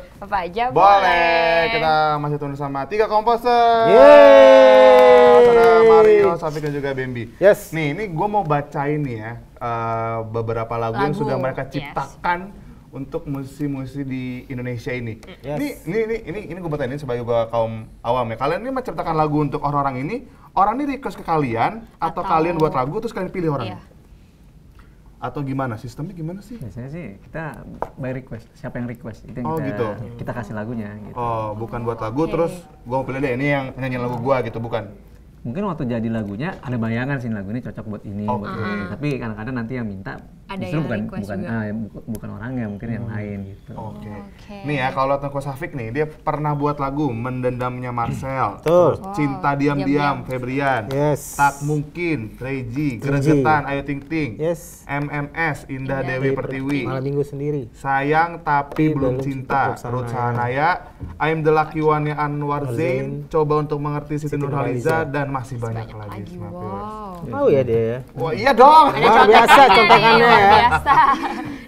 apa aja boleh. Kita masih tunggu sama 3 komposer. Yeay. Ada Mario, Syafiq dan juga Bemby. Yes. Nih, ini gue mau bacain nih ya beberapa lagu yang sudah mereka ciptakan untuk musisi-musisi di Indonesia ini. Yes. Ini gue bacain sebagai kaum awam ya. Kalian ini menciptakan lagu untuk orang-orang ini, orang ini request ke kalian atau kalian buat lagu terus kalian pilih orangnya? Iya. Atau gimana? Sistemnya gimana sih? Biasanya sih kita by request, siapa yang request itu yang kita kasih lagunya gitu. Oh, bukan buat lagu terus gua mau pilih deh ini yang nyanyiin lagu gua gitu, bukan? Mungkin waktu jadi lagunya ada bayangan sih lagu ini cocok buat ini, buat ini. Tapi kadang-kadang nanti yang minta justru bukan orangnya, mungkin yang lain gitu. Oke. Nih ya, kalau tentang Syafiq nih, dia pernah buat lagu Mendendamnya Marcel, Cinta Diam-Diam Febrian, Tak Mungkin Reji, Geregetan Ayu Ting Ting, MMS Indah Dewi Pertiwi, Malam Minggu Sendiri, Sayang Tapi Belum Cinta Ruth Sahanaya, I'm the Lucky One Anwar Zain, Coba Untuk Mengerti Siti Nurhaliza, dan masih banyak lagi. Wow. Oh ya deh. Wah iya dong. Luar biasa contohkannya ya.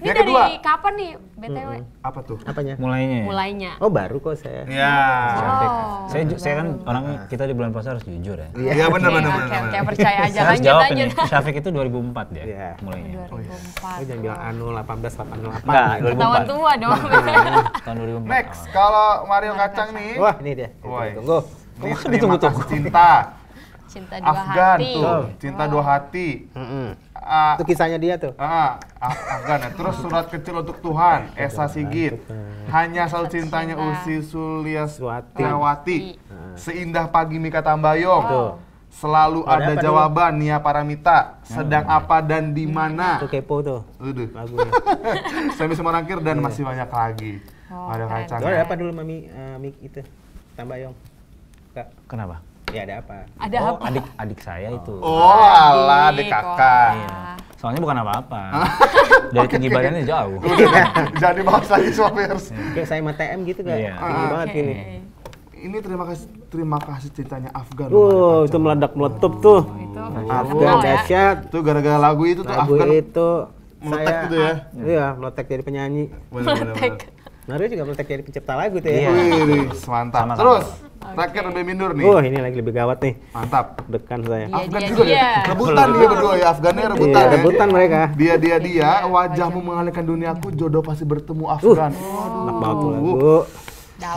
Ini dari kapan nih BTW? Apa tuh? Apanya? Mulainya. Oh baru kok saya. Iya. Saya kan orang kita di bulan puasa harus jujur ya. Iya benar. Oke percaya aja lanjut. Syafiq itu 2004 ya mulainya. 2004. Jangan bilang anu 1888. Enggak, 2004. Tahun tua dong. Tahun 2004. Next kalau Mario Kacang nih. Wah ini dia. Tunggu. Ini Terima Kasih Cinta. Cinta Dua Afgan Hati. Tuh, Cinta Dua Hati. Itu kisahnya dia tuh. Afgan ya. Terus Surat Kecil Untuk Tuhan, Esa Sigit. Hanya Selalu Cintanya Usi Suliaswati. Seindah Pagi Mikha Tambayong. Selalu Ada Jawaban Nia Paramita. Sedang Apa dan di Mana. Itu kepo tuh. Aduh. Lagunya. Sambil Semua Rangkir dan masih banyak lagi. Ada kacang. Ada apa dulu Mami Mik itu? Tambayong. Kenapa? Ya ada apa? Ada apa? Adik saya itu. Oh alah, adik kakak. Iya. Soalnya bukan apa-apa. Dari tinggi badannya jauh. Jadi bahas lagi swappers. Kayak saya sama TM gitu kan. Tinggi banget gini. Ini terima kasih cintanya Afgan. Oh itu meledak meletup tuh. Afgan dahsyat. Itu gara-gara lagu itu tuh Afgan. Lagu itu meletak gitu ya? Iya meletak jadi penyanyi. Meletak. Mario juga meletak jadi pencipta lagu tuh ya. Mantap. Terus terakhir lebih mindur nih. Oh ini lagi lebih gawat nih. Mantap. Dekan saya. Afgan juga ya. Rebutan dia berdua ya. Afgannya rebutan ya. Rebutan mereka. Dia. Wajahmu mengalihkan duniaku. Jodoh pasti bertemu Afgan. Enak banget lagu.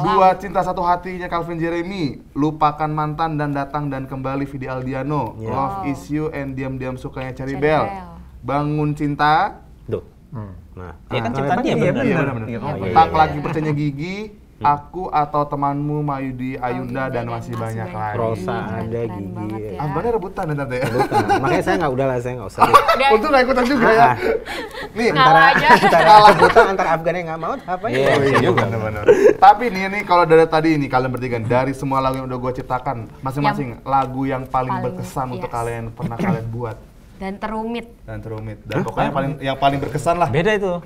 Dua Cinta Satu Hatinya Calvin Jeremy, Lupakan Mantan dan Datang dan Kembali Vidi Aldiano, Love Is You and Diam-Diam Sukanya Cherrybelle, Bangun Cinta. Nah, dia kan ciptaan dia bener. Tak Lagi Percaya Gigi, Aku atau Temanmu Mayudi Ayunda dan masih banyak lagi. Rosa Ada Gigi. Abangnya rebutan ya tante ya? Rebutan. Makanya saya nggak udahlah, saya nggak usah. Untung nggak ikutan juga ya. Nih antara rebutan antara Afgan yang nggak mau apa ya? Iya bener-bener. Tapi nih kalau dari tadi ini kalian bertiga dari semua lagu yang udah gue ciptakan masing-masing lagu yang paling berkesan untuk kalian pernah kalian buat. Dan terumit. Dan pokoknya yang paling berkesan lah. Beda itu.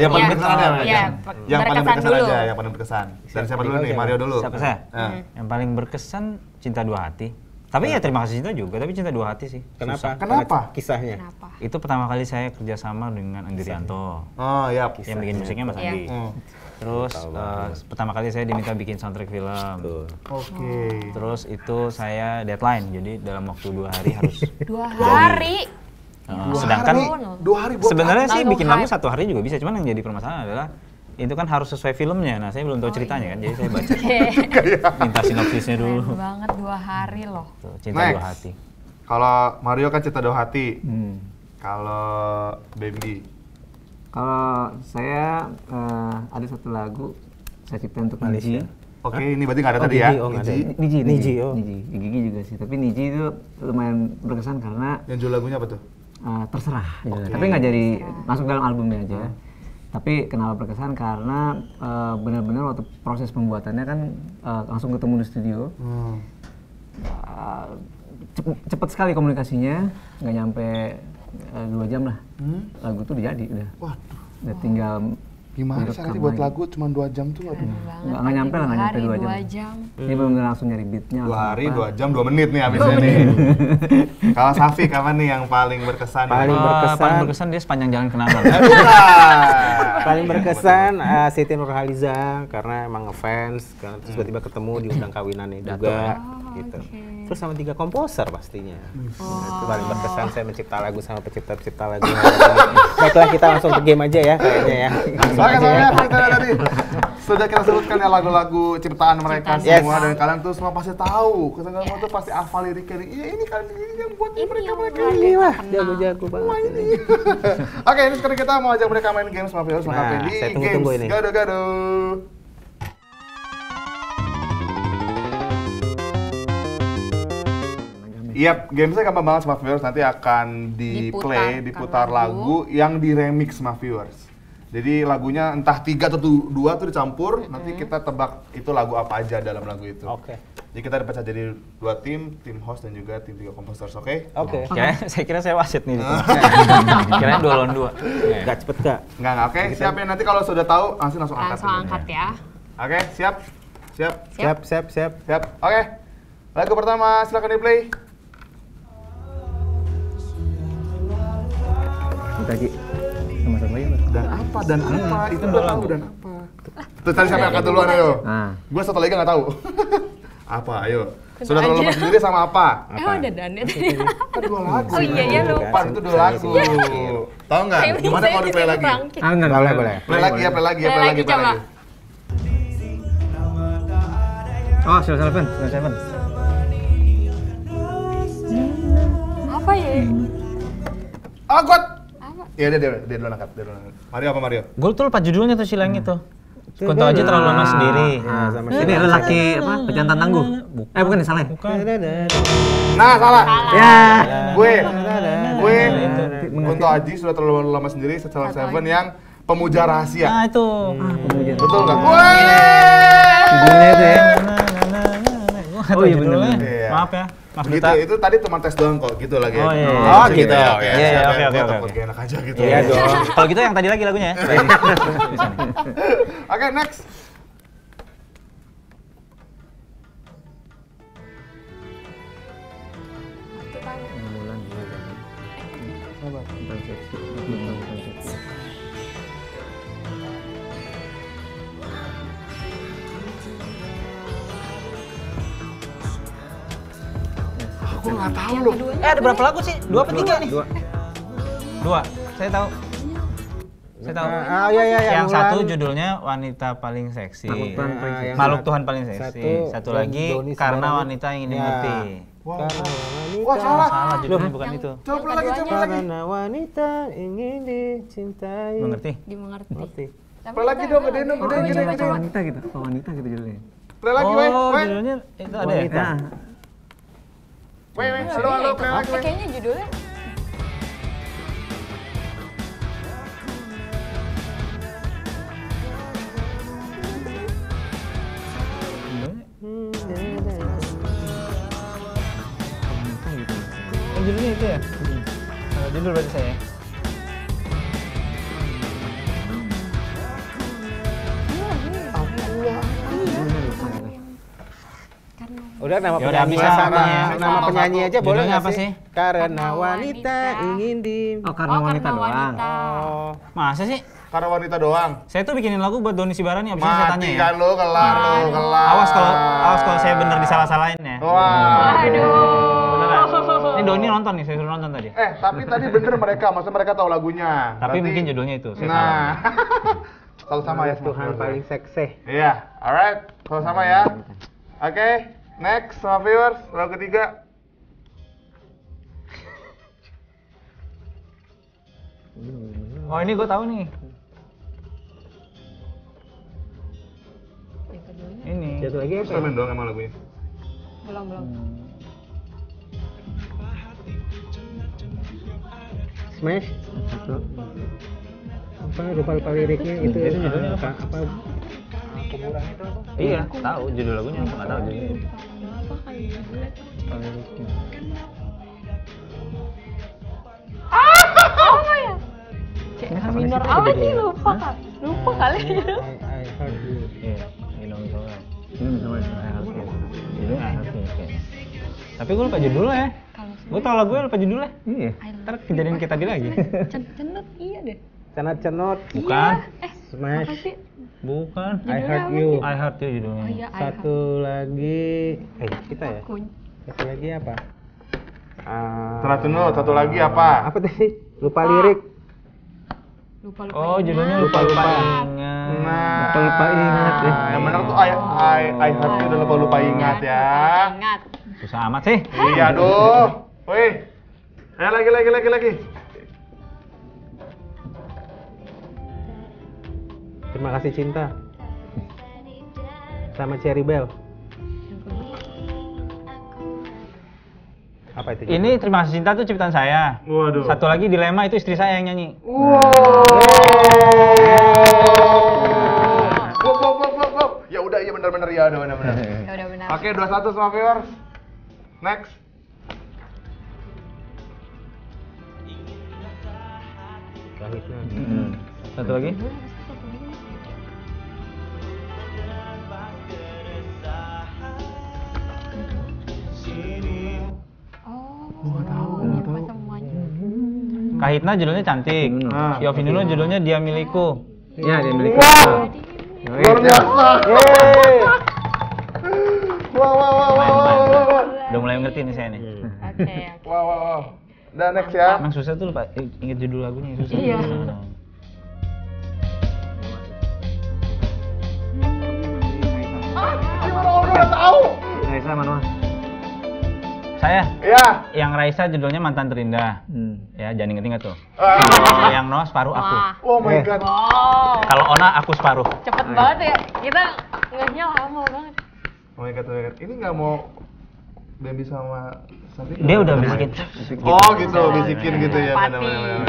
Yang paling berkesan aja. Yang paling berkesan. Dan siapa dulu nih? Mario dulu. Siapa saya? Yang paling berkesan Cinta Dua Hati. Tapi ya Terima Kasih Cinta juga, tapi Cinta Dua Hati sih. Kenapa? Kisahnya. Itu pertama kali saya kerjasama dengan Andrianto. Oh iya. Yang bikin musiknya Mas Andi. Terus pertama kali saya diminta bikin soundtrack film. Oke. Terus itu saya deadline, jadi dalam waktu 2 hari harus. 2 hari? Sedangkan 2 hari buat sebenarnya sih bikin lagu 1 hari juga bisa, cuman yang jadi permasalahan adalah itu kan harus sesuai filmnya. Nah, saya belum tahu ceritanya kan, jadi saya baca. Minta sinopsisnya dulu. Keren banget 2 hari loh. Cinta Dua Hati. Kalau Mario kan Cinta Dua Hati. Kalau Bemby. Kalau saya ada satu lagu saya ciptain untuk Niji. Oke, ini berarti nggak ada tadi ya? Niji. Gigi juga sih, tapi Niji itu lumayan berkesan karena yang jual lagunya apa tuh? Terserah. Tapi nggak jadi masuk dalam albumnya aja. Tapi kenapa berkesan? Karena benar-benar waktu proses pembuatannya kan langsung ketemu di studio. Cepet sekali komunikasinya, nggak nyampe 2 jam lah, lagu tuh udah jadi udah. Waduh. Udah tinggal Gimana sih buat lagu cuma 2 jam tuh, aduh. Nggak nyampe lah, nggak nyampe 2 jam. Ini belum langsung nyari beatnya. 2 hari, 2 jam, 2 menit nih abisnya nih. Kalau Syafiq, kapan nih yang paling berkesan? Paling berkesan dia sepanjang jalan kenangan. Paling berkesan Siti Nurhaliza, karena emang ngefans, karena terus tiba-tiba ketemu diundang kawinannya juga, gitu. Terus sama 3 komposer pastinya. Itu paling berkesan, saya mencipta lagu sama pencipta-pencipta lagu. Baiklah, kita langsung ke game aja ya kayaknya ya. Tadi sudah kita sebutkan ya lagu-lagu ciptaan mereka semua, dan kalian tuh semua pasti tahu, kalian semua tuh pasti hafal liriknya. Iya, ini kan ini yang buat mereka inilah jago-jago banget. Oke, ini sekarang kita mau ajak mereka main game sama Vio sama Kapi. Saya tunggu-tunggu ini. Gado-gado. Iya, gamesnya gampang banget sama viewers, nanti akan diputar lagu yang diremix sama viewers. Jadi lagunya entah 3 atau 2 tuh dicampur, nanti kita tebak itu lagu apa aja dalam lagu itu. Oke. Jadi kita dipecah jadi 2 tim, tim host dan juga tim 3 komposers, oke? Oke. Saya kira saya wasit nih. Kirain 2 lawan 2. Gak cepet gak? Enggak, oke. Siap ya, nanti kalau sudah tahu langsung angkat. Langsung angkat ya. Oke, siap. Siap. Oke. Lagu pertama silakan di-play. Tadi sama-sama ya, dan apa itu udah tahu dan apa terus tadi siapa yang angkat duluan ayo gue satu lagi nggak tahu apa ayo sudah terlalu mas sendiri sama apa udah dannya tadi kedua lagu lupa itu 2 lagu tahu nggak gimana kalau di play lagi boleh play lagi oh silahkan apa ya Iya dia duluan angkat, Mario apa Mario? Gue tuh lupa judulnya tuh silang itu. Kau tahu aja terlalu lama sendiri. Ini lelaki apa? Pejantan tangguh. Bukan salah. Nah salah. Ya. Gue. Kunto Aji sudah terlalu lama sendiri. Setelah 7 yang pemuja rahasia. Nah itu. Betul nggak? Judulnya itu ya. Oh iya bener. Maaf ya. Gitu, itu tadi teman tes doang kok, gitu lagi. Oh gitu ya, oke. Enak aja gitu. Iya dong. Kalau gitu yang tadi lagi lagunya ya. Oke, next. Gue nggak tahu loh. Ada berapa lagu sih? 2 apa 3 nih? 2. Saya tahu. Saya tahu. Yang satu judulnya Wanita Paling Seksi. Makhluk Tuhan Paling Seksi. Satu lagi Karena Wanita Yang Ingin Dimiliki. Wah salah. Judulnya bukan itu. Coba lagi. Karena Wanita Ingin Dicintai. Dimengerti. Coba lagi dong, gede. Wanita gitu judulnya. Play lagi, weh. Oh, judulnya itu ada ya? Halo, kayaknya judulnya. Judulnya itu ya? Kalau judul berarti saya. Udah nama penyanyi aja boleh nggak sih? Karena wanita ingin di... Oh karena wanita doang. Masa sih? Karena wanita doang? Saya tuh bikinin lagu buat Doni Sibarani, abis saya tanya ya. Mati kan lo, kelar. Awas kalau saya bener disalah-salahin ya. Waduh. Ini Doni nonton nih, saya suruh nonton tadi. Tapi tadi bener mereka, maksudnya mereka tahu lagunya. Tapi mungkin judulnya itu, saya salah. Kalau sama ya Tuhan Paling Seksi. Iya, alright. Kalau sama ya. Oke. Next, sama viewers, lagu ketiga. Oh ini gue tahu nih. Ini. Jatuh lagi apa? Main doang emang lagunya. Belum. Smash. Apa lupa liriknya itu? Apa? Kuburan itu apa? Iya, tahu judul lagunya, aku nggak tahu judulnya. Apa kayak gitu? Oh my god! C minor apa sih lupa kak? Lupa kali ya. I heard you. Yeah, you know itu kan. Tapi gue lupa judulnya ya. Gue tau lagu lupa judulnya. Iya. Ntar kejadian kita tadi lagi. Cenut iya deh. Cenut. Bukan. Smash. Bukan. I heard you. I heard you judulnya. Satu lagi. Kita ya. Satu lagi apa? Cenut. Satu lagi apa? Apa tadi? Lupa lirik. Lupa oh, judulnya lupa ingat. Nah, lupa ingat ya. Yang benar tuh I heard you udah lupa ingat ya. Ingat. Susah amat sih. Iya aduh. Woi. Ayo lagi. Terima kasih cinta. Sama Cherrybelle. Apa itu? Ini Terima Kasih Cinta tuh ciptaan saya. Waduh. Satu lagi Dilema itu istri saya yang nyanyi. Wow. Wow. Ya udah iya benar-benar ya udah benar-benar. Ya udah benar. Oke 21 sama viewers. Next. Satu lagi. Kahitna judulnya cantik. Yovinilo judulnya Dia Milikku. Iya, Dia Milikku. Luar biasa. Wah. Udah mulai ngerti nih saya nih. Oke. Wah. Dan next ya. Emang susah tuh lupa inget judul lagunya, susah. Iya. Gimana orang udah tahu? Raisa mana? Saya? Iya. Yang Raisa judulnya Mantan Terindah. Ya, jangan inget-inget tuh. Yang No separuh aku. Oh my god. Kalau Ona aku separuh. Cepet banget ya. Kita ngehnya lama banget. Oh my god. Ini nggak mau Bemby sama Syafiq. Dia udah bisikin. Oh gitu, bisikin gitu ya.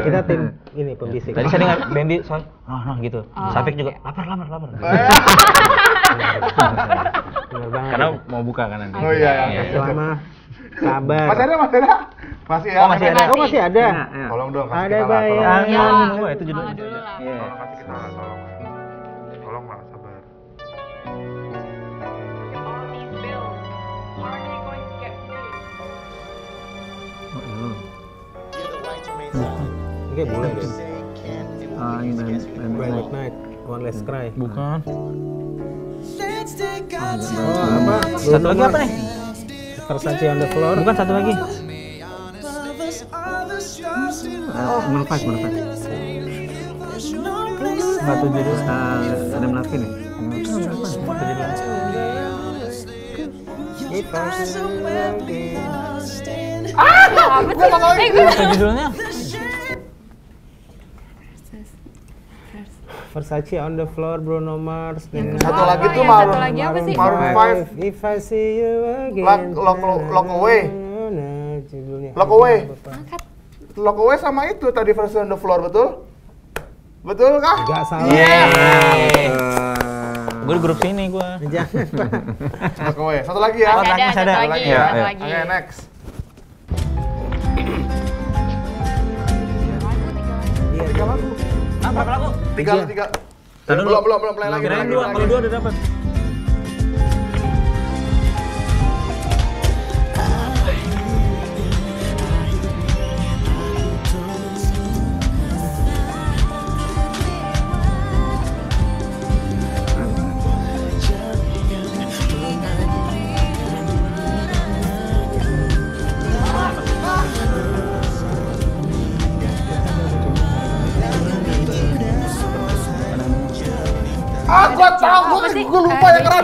Kita tim ini pembisik. Tadi saya dengar Bemby soal noh gitu. Syafiq juga lapar. Karena mau buka kan nanti. Oh iya. Selama sabar. Mas ada. Masih ada. Oh, masih ada. Tolong dong kasih kita lah. Tolong. Itu judulnya. Tolong kasih kita lah, tolong. Tolong malah sabar. Oke, boleh deh. Bright Night, One Less Cry. Bukan. Apa? Satu lagi apa nih? Versace on the Floor. Bukan satu lagi. Maroon 5. Satu judul ada Melati nih. Apa judulnya? Versace on the Floor, Bruno Mars. Satu lagi tuh Maroon 5. If I See You Again. Lock Away. Lock Away sama itu tadi Versace on the Floor, betul kah? Gak salah. Gue grup sini gue. Jangan. Lock Away. Satu lagi ya. Satu lagi. Oke, next. Berapa lagu? Tiga. Belum play lagi. Kalau dua udah dapat.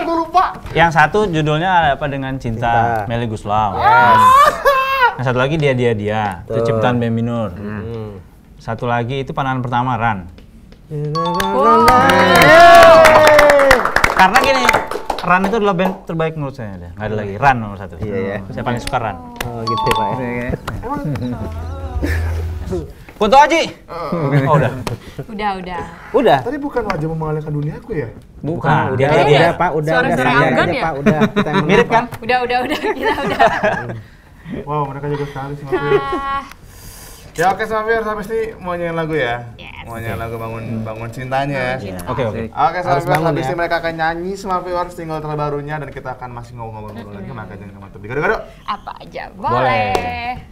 Gue lupa. Yang satu judulnya ada apa dengan cinta. Melly Guslau. Yes. Yang satu lagi dia. Itu ciptaan Bemby Nur. Satu lagi itu pandangan pertama RAN. Karena gini, RAN itu adalah band terbaik menurut saya. Nggak ada lagi RAN nomor 1. Iya. Saya paling suka RAN. Oh gitu pak. Kunto Aji. Oh udah. Tadi bukan Wajah Memalingkan Duniaku ya? Bukan. Udah pak. Suara Afgan ya? Udah. Mirip kan? Udah. Wow mereka juga sekali sih. Ya oke, Syafiq, pasti mau nyanyiin lagu ya? Yes. Mau nyanyiin lagu bangun cintanya. Oke, Syafiq, habis ini mereka akan nyanyi semua viewers single terbarunya dan kita akan masih ngobrol-ngobrol lagi, makanya jangan kemana-mana. Apa aja boleh.